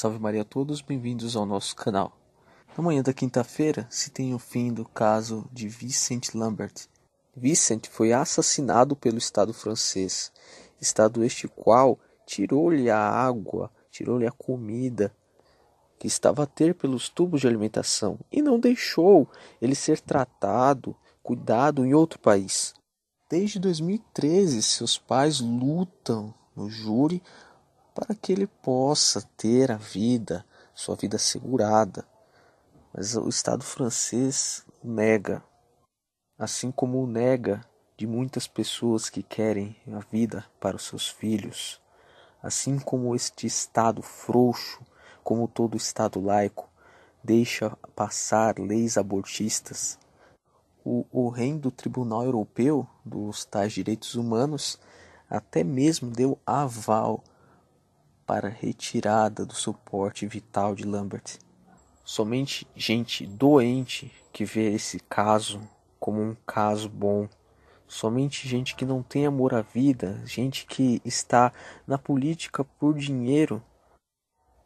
Salve Maria a todos, bem-vindos ao nosso canal. Na manhã da quinta-feira se tem o fim do caso de Vincent Lambert. Vincent foi assassinado pelo Estado francês, Estado este qual tirou-lhe a água, tirou-lhe a comida que estava a ter pelos tubos de alimentação e não deixou ele ser tratado, cuidado em outro país. Desde 2013, seus pais lutam no júri para que ele possa ter a vida, sua vida assegurada. Mas o Estado francês nega, assim como o nega de muitas pessoas que querem a vida para os seus filhos. Assim como este Estado frouxo, como todo Estado laico, deixa passar leis abortistas. O horrendo Tribunal Europeu dos tais direitos humanos até mesmo deu aval para a retirada do suporte vital de Lambert. Somente gente doente que vê esse caso como um caso bom. Somente gente que não tem amor à vida, gente que está na política por dinheiro,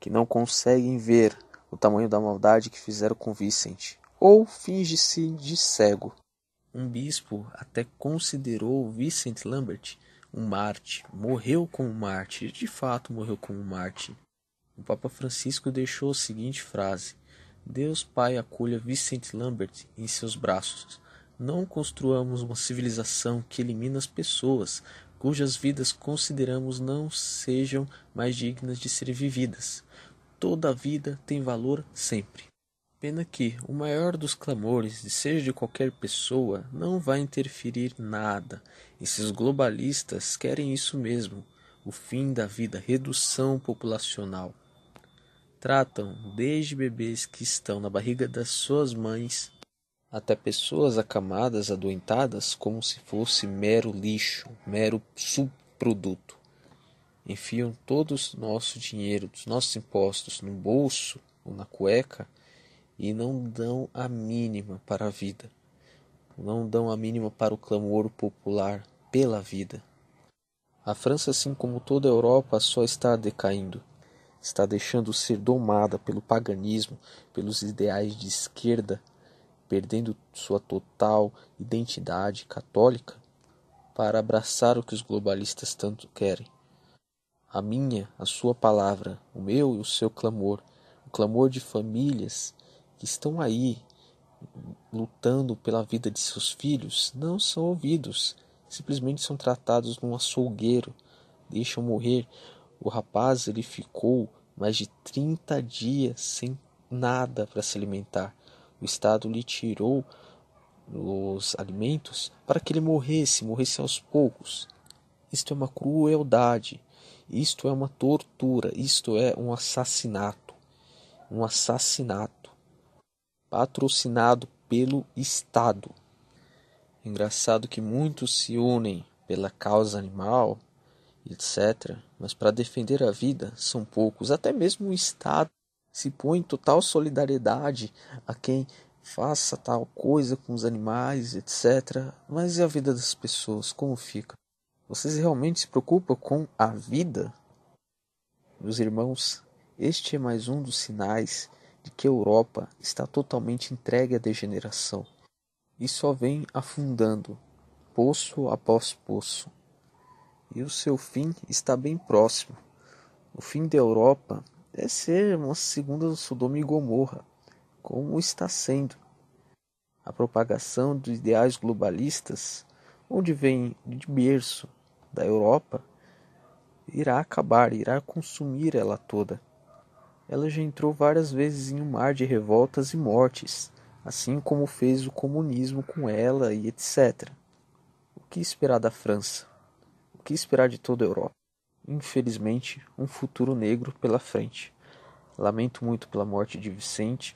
que não conseguem ver o tamanho da maldade que fizeram com Vincent. Ou finge-se de cego. Um bispo até considerou Vincent Lambert um mártir, morreu como mártir, de fato morreu como mártir. O Papa Francisco deixou a seguinte frase: Deus Pai acolha Vincent Lambert em seus braços. Não construamos uma civilização que elimina as pessoas cujas vidas consideramos não sejam mais dignas de ser vividas. Toda vida tem valor sempre. Pena que o maior dos clamores, seja de qualquer pessoa, não vai interferir nada. Esses globalistas querem isso mesmo, o fim da vida, redução populacional. Tratam desde bebês que estão na barriga das suas mães, até pessoas acamadas, adoentadas, como se fosse mero lixo, mero subproduto. Enfiam todo o nosso dinheiro, dos nossos impostos, no bolso ou na cueca, e não dão a mínima para a vida, não dão a mínima para o clamor popular pela vida. A França, assim como toda a Europa, só está decaindo, está deixando ser domada pelo paganismo, pelos ideais de esquerda, perdendo sua total identidade católica para abraçar o que os globalistas tanto querem. A minha, a sua palavra, o meu e o seu clamor, o clamor de famílias que estão aí lutando pela vida de seus filhos, não são ouvidos, simplesmente são tratados num açougueiro, deixam morrer. O rapaz, ele ficou mais de 30 dias sem nada para se alimentar. O Estado lhe tirou os alimentos para que ele morresse aos poucos. Isto é uma crueldade, isto é uma tortura, isto é um assassinato, patrocinado pelo Estado. Engraçado que muitos se unem pela causa animal, etc., mas para defender a vida são poucos. Até mesmo o Estado se põe em total solidariedade a quem faça tal coisa com os animais, etc., mas e a vida das pessoas? Como fica? Vocês realmente se preocupam com a vida? Meus irmãos, este é mais um dos sinais de que a Europa está totalmente entregue à degeneração e só vem afundando, poço após poço. E o seu fim está bem próximo. O fim da Europa é ser uma segunda Sodoma e Gomorra, como está sendo. A propagação dos ideais globalistas, onde vem de berço da Europa, irá acabar, irá consumir ela toda. Ela já entrou várias vezes em um mar de revoltas e mortes, assim como fez o comunismo com ela e etc. O que esperar da França? O que esperar de toda a Europa? Infelizmente, um futuro negro pela frente. Lamento muito pela morte de Vincent.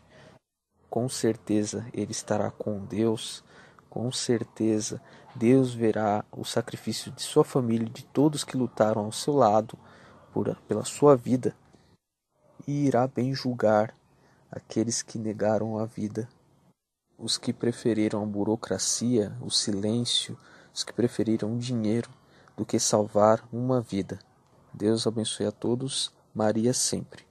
Com certeza ele estará com Deus. Com certeza Deus verá o sacrifício de sua família e de todos que lutaram ao seu lado pela sua vida. E irá bem julgar aqueles que negaram a vida, os que preferiram a burocracia, o silêncio, os que preferiram o dinheiro do que salvar uma vida. Deus abençoe a todos, Maria sempre.